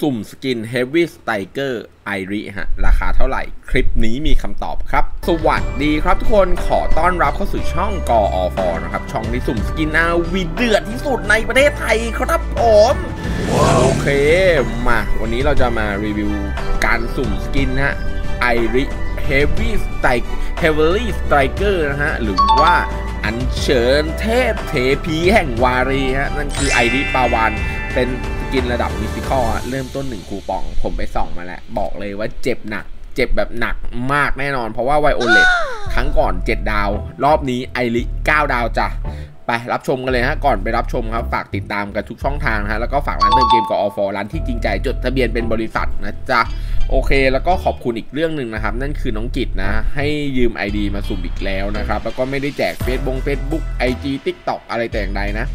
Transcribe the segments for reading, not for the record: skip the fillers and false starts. สุ่มสกิน Heavenly Striker Airi ฮะราคาเท่าไหร่คลิปนี้มีคำตอบครับสวัสดีครับทุกคนขอต้อนรับเข้าสู่ช่องกอฟนะครับช่องที่สุ่มสกินอาวีเดือดที่สุดในประเทศไทยครับผมโอเคมาวันนี้เราจะมารีวิวการสุ่มสกินฮะ Airi Heavenly Striker นะฮะหรือว่าอัญเชิญเทพเทพีแห่งวารีฮะนั่นคือ Airi ปาวานเป็นสกินระดับ Mythical เริ่มต้น1คูปองผมไปส่องมาแล้วบอกเลยว่าเจ็บหนักเจ็บแบบหนักมากแน่นอนเพราะว่าไวโอเลตครั้งก่อน7ดาวรอบนี้Airi9ดาวจ้ะไปรับชมกันเลยฮะก่อนไปรับชมครับฝากติดตามกันทุกช่องทางฮะแล้วก็ฝากร้านเติมเกมกอฟร้านที่จริงใจจดทะเบียนเป็นบริษัทนะจ๊ะโอเคแล้วก็ขอบคุณอีกเรื่องหนึ่งนะครับนั่นคือน้องกิจนะให้ยืม ID มาสุ่มอีกแล้วนะครับแล้วก็ไม่ได้แจกเฟซบุ๊ก IG TikTok อะไรแต่อย่างใดนะ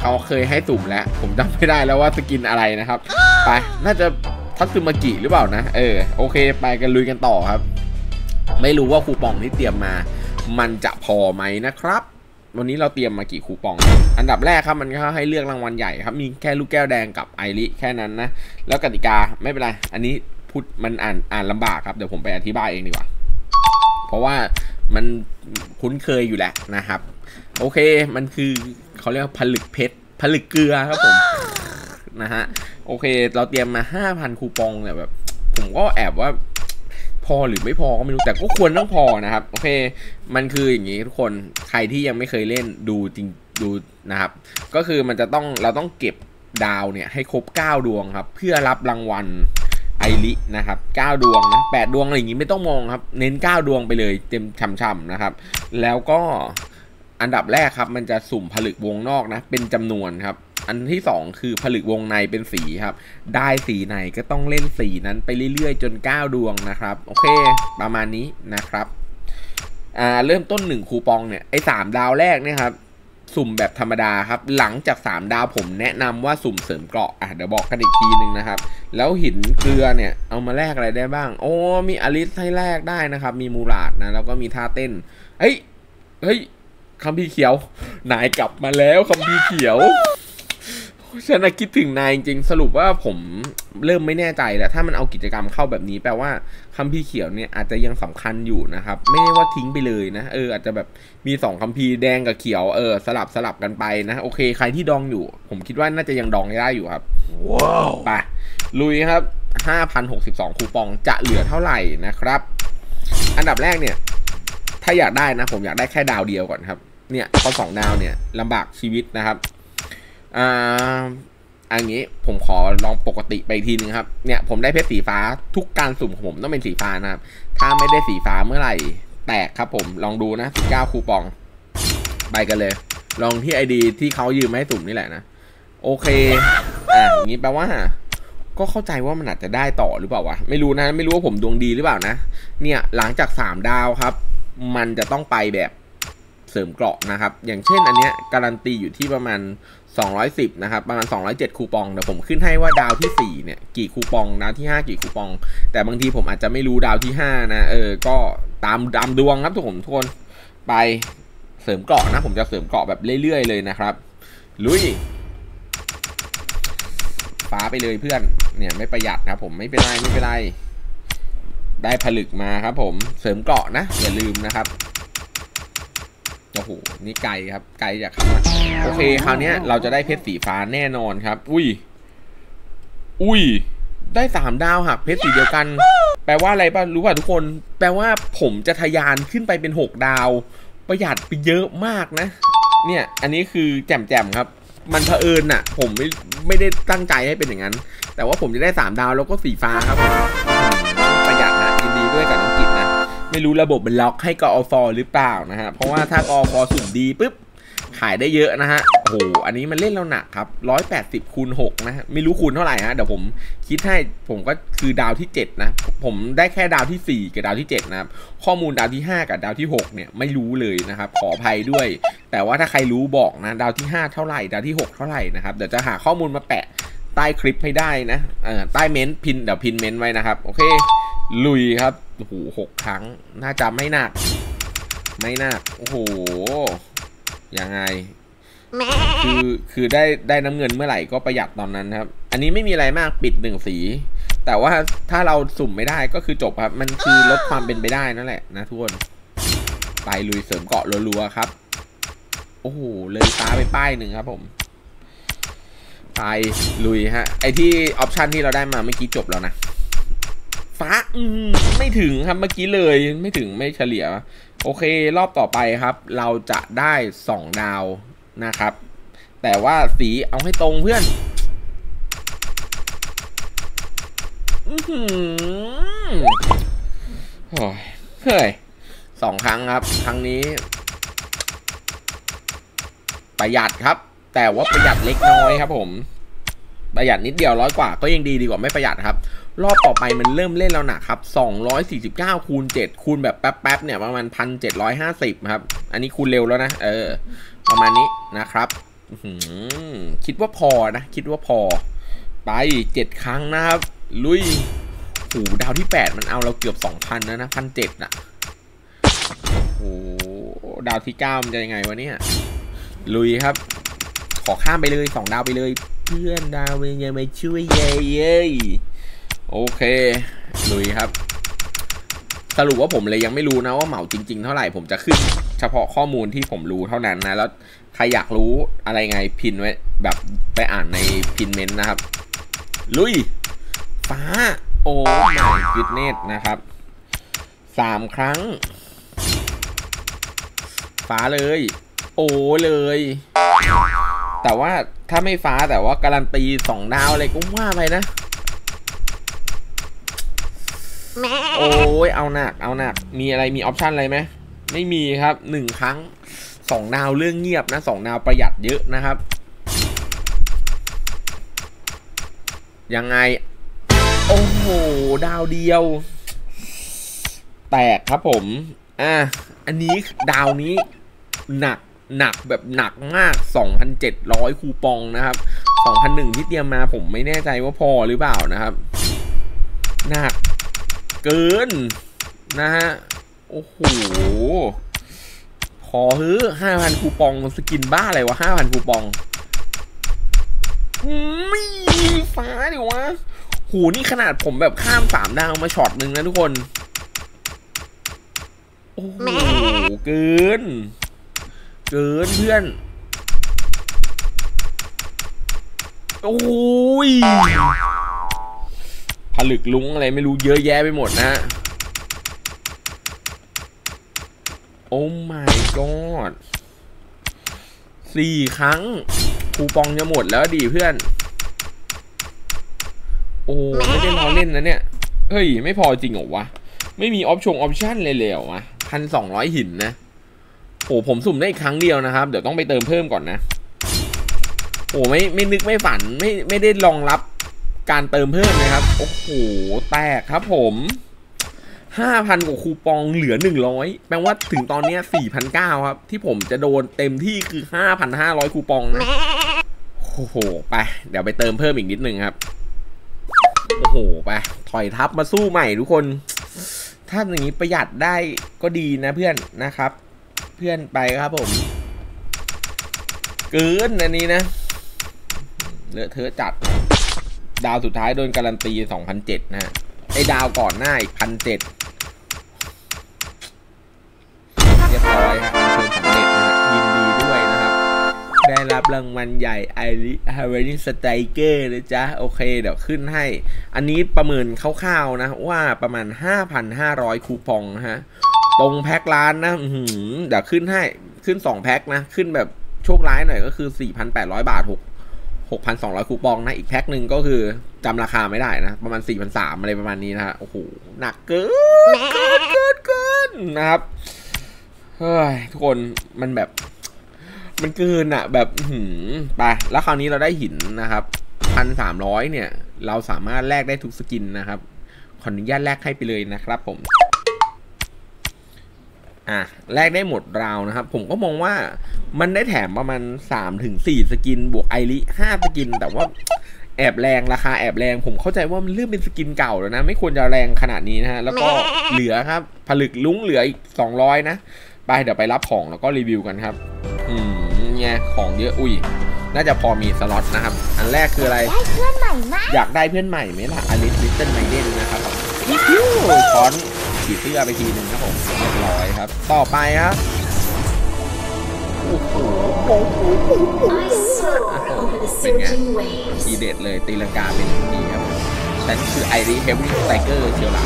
เขาเคยให้สุ่มแล้วผมจำไม่ได้แล้วว่าสกินอะไรนะครับไปน่าจะทัศมากิหรือเปล่านะโอเคไปกันลุยกันต่อครับไม่รู้ว่าคูปองที่เตรียมมามันจะพอไหมนะครับวันนี้เราเตรียมมากี่คูปองอันดับแรกครับมันก็ให้เลือกรางวัลใหญ่ครับมีแค่ลูกแก้วแดงกับAiriแค่นั้นนะแล้วกติกาไม่เป็นไรอันนี้พูดมันอ่านลำบากครับเดี๋ยวผมไปอธิบายเองดีกว่าเพราะว่ามันคุ้นเคยอยู่แหละนะครับโอเคมันคือเขาเรียกผลึกเพชรผลึกเกลือครับผมนะฮะโอเคเราเตรียมมา 5,000 คูปองเนี่ยแบบผมก็แอบว่าพอหรือไม่พอก็ไม่รู้แต่ก็ควรต้องพอนะครับโอเคมันคืออย่างนี้ทุกคนใครที่ยังไม่เคยเล่นดูนะครับก็คือมันจะต้องเราต้องเก็บดาวเนี่ยให้ครบ9ดวงครับเพื่อรับรางวัลAiriนะครับ9ดวงนะ8ดวงอะไรอย่างนี้ไม่ต้องมองครับเน้น9ดวงไปเลยเต็มช่ำๆนะครับแล้วก็อันดับแรกครับมันจะสุ่มผลึกวงนอกนะเป็นจำนวนครับอันที่2คือผลึกวงในเป็นสีครับได้สีไหนก็ต้องเล่นสีนั้นไปเรื่อยๆจน9ดวงนะครับโอเคประมาณนี้นะครับเริ่มต้น1คูปองเนี่ยไอ้3ดาวแรกเนี่ยครับสุ่มแบบธรรมดาครับหลังจาก3ดาวผมแนะนำว่าสุ่มเสริมเกราะเดี๋ยวบอกกันอีกทีนึงนะครับแล้วหินเกลือเนี่ยเอามาแลกอะไรได้บ้างโอ้มีอลิสให้แลกได้นะครับมีมูราดนะแล้วก็มีท่าเต้นเฮ้ยคัมภีร์เขียวนายกลับมาแล้วคัมภีร์เขียวฉันคิดถึงนายจริงสรุปว่าผมเริ่มไม่แน่ใจแหละถ้ามันเอากิจกรรมเข้าแบบนี้แปลว่าคัมภีร์เขียวเนี่ยอาจจะยังสำคัญอยู่นะครับไม่ได้ว่าทิ้งไปเลยนะอาจจะแบบมี2คัมภีร์แดงกับเขียวสลับกันไปนะโอเคใครที่ดองอยู่ผมคิดว่าน่าจะยังดองได้อยู่ครับว้าวไปลุยครับ 5,062 คูปองจะเหลือเท่าไหร่นะครับอันดับแรกเนี่ยถ้าอยากได้นะผมอยากได้แค่ดาวเดียวก่อนครับเนี่ยพอ2ดาวเนี่ยลำบากชีวิตนะครับอันนี้ผมขอลองปกติไปทีนึงครับเนี่ยผมได้เพชรสีฟ้าทุกการสุ่มของผมต้องเป็นสีฟ้านะครับถ้าไม่ได้สีฟ้าเมื่อไหร่แตกครับผมลองดูนะ19คูปองไปกันเลยลองที่ไอดีที่เขายืมมาให้สุ่มนี่แหละนะโอเคอย่างนี้แปลว่าก็เข้าใจว่ามันอาจจะได้ต่อหรือเปล่าวะไม่รู้นะไม่รู้ว่าผมดวงดีหรือเปล่านะเนี่ยหลังจาก3ดาวครับมันจะต้องไปแบบเสริมเกราะนะครับอย่างเช่นอันเนี้ยการันตีอยู่ที่ประมาณ210นะครับประมาณ207คูปองเดี๋ยวผมขึ้นให้ว่าดาวที่4เนี่ยกี่คูปองดาวที่5กี่คูปองแต่บางทีผมอาจจะไม่รู้ดาวที่5นะก็ตามดวงครับทุกคนไปเสริมเกราะนะผมจะเสริมเกราะแบบเรื่อยๆเลยนะครับลุยฟ้าไปเลยเพื่อนเนี่ยไม่ประหยัดนะผมไม่เป็นไรได้ผลึกมาครับผมเสริมเกราะนะอย่าลืมนะครับโอ้โหนี่ไกลครับไกลจากคำโอเคคราวนี้เราจะได้เพชรสีฟ้าแน่นอนครับอุ้ยได้3ดาวหักเพชรสีเดียวกันแปลว่าอะไรป่ะรู้ป่ะทุกคนแปลว่าผมจะทะยานขึ้นไปเป็น6ดาวประหยัดไปเยอะมากนะเนี่ยอันนี้คือแจ่มครับมันเผอิญน่ะผมไม่ได้ตั้งใจให้เป็นอย่างนั้นแต่ว่าผมจะได้3ดาวแล้วก็สีฟ้าครับประหยัดนะยินดีด้วยกับน้องกิจนะไม่รู้ระบบมันล็อกให้กอฟหรือเปล่านะฮะเพราะว่าถ้ากอฟสุ่มดีปุ๊บขายได้เยอะนะฮะโอ้โหอันนี้มันเล่นแล้วหนักครับ180 คูณ 6นะฮะไม่รู้คูณเท่าไหร่ฮะเดี๋ยวผมคิดให้ผมก็คือดาวที่7นะผมได้แค่ดาวที่4กับดาวที่7นะครับข้อมูลดาวที่5กับดาวที่6เนี่ยไม่รู้เลยนะครับขออภัยด้วยแต่ว่าถ้าใครรู้บอกนะดาวที่5เท่าไหร่ดาวที่6เท่าไหร่นะครับเดี๋ยวจะหาข้อมูลมาแปะใต้คลิปให้ได้นะใต้เมนต์พินเดี๋ยวพินเมนต์ไว้นะครับโอเคลุยครับโอ้โห6ครั้งน่าจะไม่หนักโอ้โหยังไงคือได้น้ำเงินเมื่อไหร่ก็ประหยัดตอนนั้นครับ อันนี้ไม่มีอะไรมากปิดหนึ่งสีแต่ว่าถ้าเราสุ่มไม่ได้ก็คือจบครับมันคือลดความเป็นไปได้นั่นแหละนะทุกคนไปลุยเสริมเกาะรัวๆครับโอ้โหเลยตาไปป้ายหนึ่งครับผมไปลุยฮะไอที่ออปชันที่เราได้มาเมื่อกี้จบแล้วนะฟ้าไม่ถึงครับเมื่อกี้เลยไม่ถึงไม่เฉลี่ยโอเครอบต่อไปครับเราจะได้2ดาวนะครับแต่ว่าสีเอาให้ตรงเพื่อนเฮ้ยสองครั้งครับครั้งนี้ประหยัดครับแต่ว่าประหยัดเล็กน้อยครับผมประหยัดนิดเดียวร้อยกว่าก็ยังดีกว่าไม่ประหยัดครับรอบต่อไปมันเริ่มเล่นแล้วนะครับ249คูณ7คูณแบบแป๊บๆเนี่ยประมาณ 1,750 ครับอันนี้คูณเร็วแล้วนะประมาณนี้นะครับคิดว่าพอนะคิดว่าพอไป7ครั้งนะครับลุยโอ้ดาวที่8มันเอาเราเกือบ 2,000 แล้วนะ 1,700 น่ะโอ้ดาวที่9มันจะยังไงวะเนี่ยลุยครับขอข้ามไปเลย2ดาวไปเลยเพื่อนดาวยังไงไม่ช่วยเย้โอเคลุยครับสรุปว่าผมเลยยังไม่รู้นะว่าเหมาจริงๆเท่าไหร่ผมจะขึ้นเฉพาะข้อมูลที่ผมรู้เท่านั้นนะแล้วใครอยากรู้อะไรไงพินไว้แบบไปอ่านในพินเมนต์นะครับลุยฟ้าโอ้ยกิดเนตนะครับ3ครั้งฟ้าเลยโอ้เลยแต่ว่าถ้าไม่ฟ้าแต่ว่าการันตี2ดาวอะไรก็ว่าไปนะโอ้ยเอาหนักเอาหนักมีอะไรมีออปชันอะไรไหมไม่มีครับ1ครั้ง2ดาวเรื่องเงียบนะ2ดาวประหยัดเยอะนะครับยังไงโอ้โหดาวเดียวแตกครับผมอันนี้ดาวนี้หนักแบบหนักมาก 2,700 คูปองนะครับ 2,100 ที่เตรียมมาผมไม่แน่ใจว่าพอหรือเปล่านะครับหนักเกินนะฮะโอ้โหพอฮื้อ 5,000 คูปองสกินบ้าอะไรวะ 5,000 คูปองไม่ฟ้าดิวะโหนี่ขนาดผมแบบข้าม3ดาวมาช็อตนึงนะทุกคนโอ้โหเกินเพื่อนโอ้ยผลึกลุงอะไรไม่รู้เยอะแยะไปหมดนะโอ้ my god 4ครั้งคูปองจะหมดแล้วดีเพื่อนโอ้ไม่ได้พอเล่นนะเนี่ยเฮ้ยไม่พอจริงเหรอวะไม่มีออปชั่นเลยเหรอวะ 1,200 หินนะโอ้ผมสุ่มได้อีกครั้งเดียวนะครับเดี๋ยวต้องไปเติมเพิ่มก่อนนะโอ้ไม่นึกไม่ฝันไม่ได้รองรับการเติมเพิ่มนะครับโอ้โหแตกครับผม5,000 กว่าคูปองเหลือ100แปลว่าถึงตอนนี้4,900ครับที่ผมจะโดนเต็มที่คือ 5,500 คูปองนะโอ้โหไปเดี๋ยวไปเติมเพิ่มอีกนิดนึงครับโอ้โหไปถอยทับมาสู้ใหม่ทุกคนถ้าอย่างนี้ประหยัดได้ก็ดีนะเพื่อนนะครับเพื่อนไปครับผมเกินอันนี้นะเลอะเทอะจัดดาวสุดท้ายโดนการันตี 2,700 นะฮะไอ้ดาวก่อนหน้าอีก 1,700 เรียบร้อยครับเชิญสำเร็จนะยินดีด้วยนะครับได้รับรางวัลใหญ่ Airi Heavenly Striker นะจ๊ะโอเคเดี๋ยวขึ้นให้อันนี้ประเมินคร่าวๆนะว่าประมาณ 5,500 คูปองนะฮะตรงแพ็คร้านนะเดี๋ยวขึ้นให้ขึ้น2แพ็คนะขึ้นแบบโชคร้ายหน่อยก็คือ 4,800 บาท6,200 คูปองนะอีกแพ็คหนึ่งก็คือจำราคาไม่ได้นะประมาณ 4,300 อะไรประมาณนี้นะฮะโอ้โหหนักเกินนะครับเฮ้ยทุกคนมันแบบมันเกินอะแบบไปแล้วคราวนี้เราได้หินนะครับ 1,300 เนี่ยเราสามารถแลกได้ทุกสกินนะครับขออนุญาตแลกให้ไปเลยนะครับผมแลกได้หมดราวนะครับผมก็มองว่ามันได้แถมประมาณ 3-4 สกินบวกไอริ5 สกินแต่ว่าแอบแรงราคาแอบแรงผมเข้าใจว่ามันเริ่มเป็นสกินเก่าแล้วนะไม่ควรจะแรงขนาดนี้นะฮะแล้วก็เหลือครับผลึกลุ้งเหลืออีก200นะไปเดี๋ยวไปรับของแล้วก็รีวิวกันครับเนี่ยของเยอะอุ้ยน่าจะพอมีสล็อตนะครับอันแรกคืออะไรได้เพื่อนใหม่ อยากได้เพื่อนใหม่ไหมล่ะอลิสลิตเติ้ลไมเดนนะครับช้อนขีดเสื้อไปทีหนึ่งครับผมเรียบร้อยครับต่อไปครับโอ้โหเป็นไงทีเด็ดเลยตีลังกาเป็นทีครับฉันคือ Airi Heavenly Striker เชียวล่ะ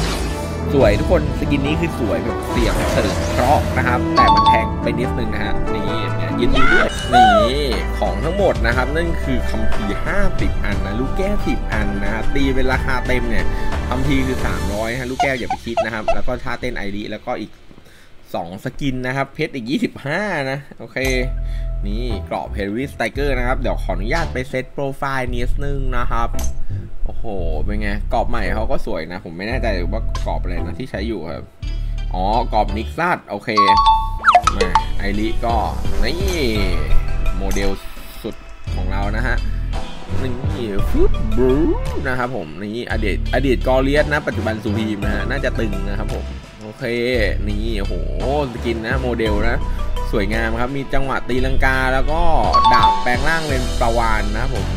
สวยทุกคนสกินนี้คือสวยแบบเสียงเสริมเพราะนะครับแต่มันแพงไปนิดนึงนะฮะนี่ยินดีด้วยนี่ของทั้งหมดนะครับนั่นคือคัมภีร์50อันนะลูกแก้ว10อันนะฮะตีเป็นราคาเต็มเนี่ยคัมภีร์คือ300ฮะลูกแก้วอย่าไปคิดนะครับแล้วก็ท่าเต้นไอริแล้วก็อีก2สกินนะครับเพชรอีก25นะโอเคนี่กรอบ Heavenly Striker นะครับเดี๋ยวขออนุญาตไปเซตโปรไฟล์นิดนึงนะครับโอ้โหเป็นไงกรอบใหม่เขาก็สวยนะผมไม่แน่ใจว่ากรอบอะไรนะที่ใช้อยู่ครับอ๋อกรอบนิกซัสโอเคมาไอริก็นี่โมเดลสุดของเรานะฮะนี่ฟุตบลูนะครับผมนี่อดีตกอเลียสนะปัจจุบันซูพีมนะฮะน่าจะตึงนะครับผมโอเคนี่โอ้โหสกินนะโมเดลนะสวยงามครับมีจังหวะตีลังกาแล้วก็ดาบแปลงร่างเป็นปลาวานนะครับผม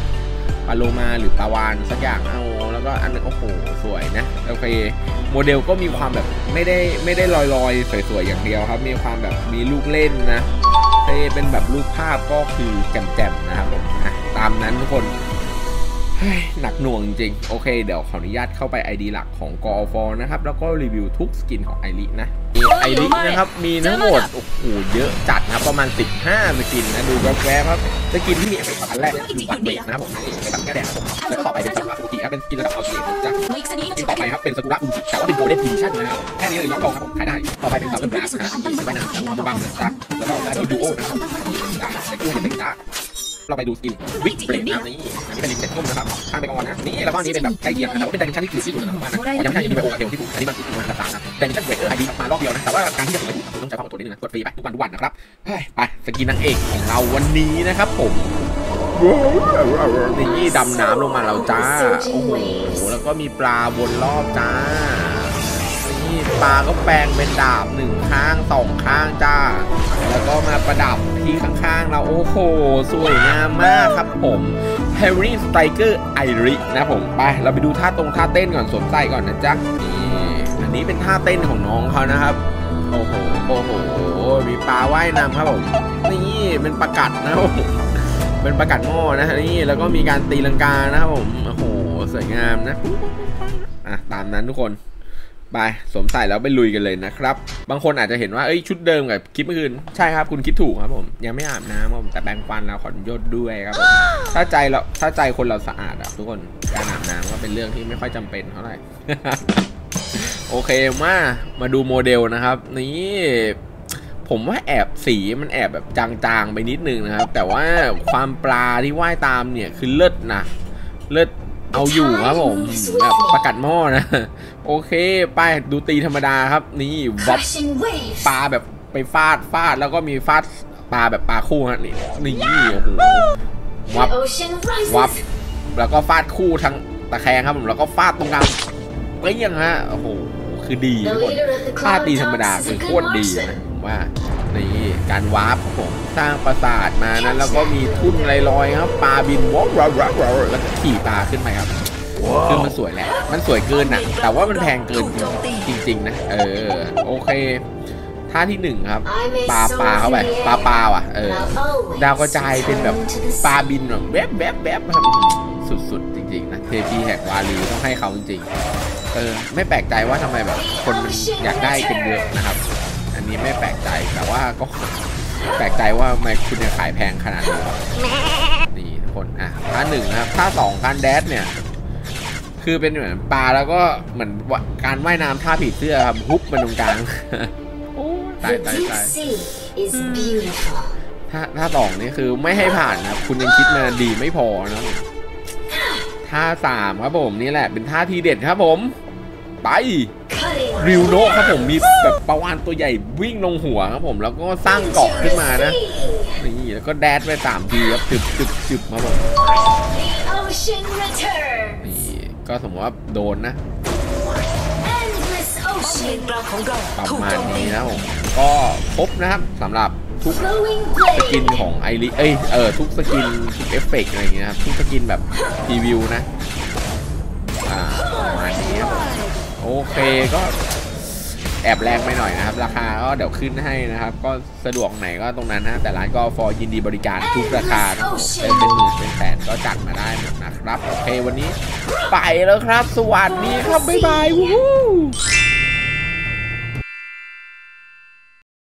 ปลาโลมาหรือปลาวานสักอย่างเอาแล้วก็อันนึงโอ้โหสวยนะโอเคโมเดลก็มีความแบบไม่ได้ลอยสวยๆอย่างเดียวครับมีความแบบมีลูกเล่นนะเป็นแบบรูปภาพก็คือแจ่มๆนะครับผมตามนั้นทุกคนหนักหน่วงจริงโอเคเดี๋ยวขออนุญาตเข้าไป ID หลักของกอฟนะครับแล้วก็รีวิวทุกสกินของไอรินะไอรินะครับมีทั้งหมดโอ้โหเยอะจัดนะประมาณ15สกินนะดูแวบๆครับสกินที่มีเอฟเฟกต์อันแรกคือบัตรเบรกนะผมบัตรกระแดกแล้วต่อไปเป็นสำหรับอุจิครับเป็นสกินระดับเอาเสียจากสกินต่อไปครับเป็นสกุระอุจิแต่ว่าเป็นโกลเด้นพิชั่นนะครับแค่นี้เลยน้องกองครับผมขายได้ต่อไปเป็นสาวเล่นบลัสนะมีบ้านหนังดูบัมนะครับแล้วก็ได้ดูโอนะครับแต่กูเห็นเป็นตาเราไปดูสกินวิกเบรกนะนี่อันนี้เป็นลิมิเต็ดก้มนะครับข้างไปก่อนนะนี่แล้วก็นี้เป็นแบบใกล้เคียงนะครับเป็นดิเมนชันที่คือที่สุดนะครับยังไม่ใช่ดิเมนโอเดียวที่ถูกอันนี้มันคือมันต่างนะดิเมนชันเบรกไอดีมารอบเดียวนะแต่ว่าการที่จะถูกถูกต้องใช้ความอดทนนิดนึงนะกดฟรีไปทุกวันนะครับไปสกินนางเอกของเราวันนี้นะครับผมนี่ดำน้ำลงมาเราจ้าโอ้โหแล้วก็มีปลาวนรอบจ้านี่ปลาก็แปลงเป็นดาบ1ข้าง2ข้างจ้าแล้วก็มาประดับที่ข้างๆเราโอ้โหสวยงามมากครับผม Heavenly Striker ไอรินะผมไปเราไปดูท่าเต้นก่อนสวมใส่ก่อนนะจ๊ะนี่อันนี้เป็นท่าเต้นของน้องเขานะครับโอ้โหโอ้โหมีปลาว่ายน้ำครับผมนี่เป็นประกัดนะโอ้โหเป็นประกัดหม้อนะนี่แล้วก็มีการตีลังกานะครับผมโอ้โหสวยงามนะอ่ะตามนั้นทุกคนไปสวมใส่แล้วไปลุยกันเลยนะครับบางคนอาจจะเห็นว่าเอ้ยชุดเดิมกับคลิปเมื่อคืนใช่ครับคุณคิดถูกครับผมยังไม่อาบน้ำครับผมแต่แปรงฟันแล้วขอนุญาตด้วยครับผมถ้าใจคนเราสะอาดอะทุกคนการอาบน้ำก็เป็นเรื่องที่ไม่ค่อยจำเป็นเท่าไหร่ โอเคมาดูโมเดลนะครับนี่ผมว่าแอบสีมันแอบแบบจางๆไปนิดนึงนะครับแต่ว่าความปลาที่ว่ายตามเนี่ยคือเลิศนะเลิศเอาอยู่ครับผมแบบประกัดหม้อนะโอเคไปดูตีธรรมดาครับนี่วับปลาแบบไปฟาดแล้วก็มีฟาดปลาแบบปลาคู่ฮะนี่โอ้โหวับแล้วก็ฟาดคู่ทั้งตะแคงครับผมแล้วก็ฟาดตรงกลางเปี้ยงฮะโอ้โหคือดีทุกคนท่าตีธรรมดาคือโคตรดีนะผมว่านี่การวาร์ปครับผมสร้างปราสาทมานั้นแล้วก็มีทุ่นลอยๆครับปลาบินวอล์กแล้วก็ขี่ปลาขึ้นไปครับคือมันสวยแหละมันสวยเกินนะแต่ว่ามันแพงเกินจริงๆนะโอเคท่าที่1ครับปลาเข้าไปปลาอ่ะดาวกระจายเป็นแบบปลาบินแบบแวบครับสุดๆจริงๆนะเทพีแหกวาลีต้องให้เขาจริงๆไม่แปลกใจว่าทำไมแบบคนมันอยากได้กันเยอะนะครับอันนี้ไม่แปลกใจแต่ว่าก็แปลกใจว่าทำไมคุณจะขายแพงขนาดนี้นี่ทุกคนอ่ะท่า1นะครับท่า2การแดดเนี่ยคือเป็นเหมือนปลาแล้วก็เหมือนการว่ายน้ำท่าผีเสื้อครับฮุบมันตรงกลางตายถ้าสองนี่คือไม่ให้ผ่านนะคุณยังคิดมาดีไม่พอนะท่า3ครับผมนี่แหละเป็นท่าทีเด็ดครับผมไปริวโนะครับผมมีแบบปลาวาฬตัวใหญ่วิ่งลงหัวครับผมแล้วก็สร้างเกาะขึ้นมานะนี่แล้วก็แดดไป3ทีครับจึบมาผมก็สมมติว่าโดนนะประมาณนี้นะผมก็ครบนะครับสำหรับทุกสกินของไอริทุกสกินทุกเอฟเฟกต์อะไรอย่างเงี้ยครับทุกสกินแบบพรีวิวนะ โอเคก็แอบแรงไปหน่อยนะครับราคาก็เดี๋ยวขึ้นให้นะครับก็สะดวกไหนก็ตรงนั้นนะแต่ร้านก็ฟอร์ยินดีบริการทุกราคาเป็นหมื่นเป็นแสนก็จัดมาได้นะครับโอเควันนี้ไปแล้วครับสวัสดีครับบ๊ายบาย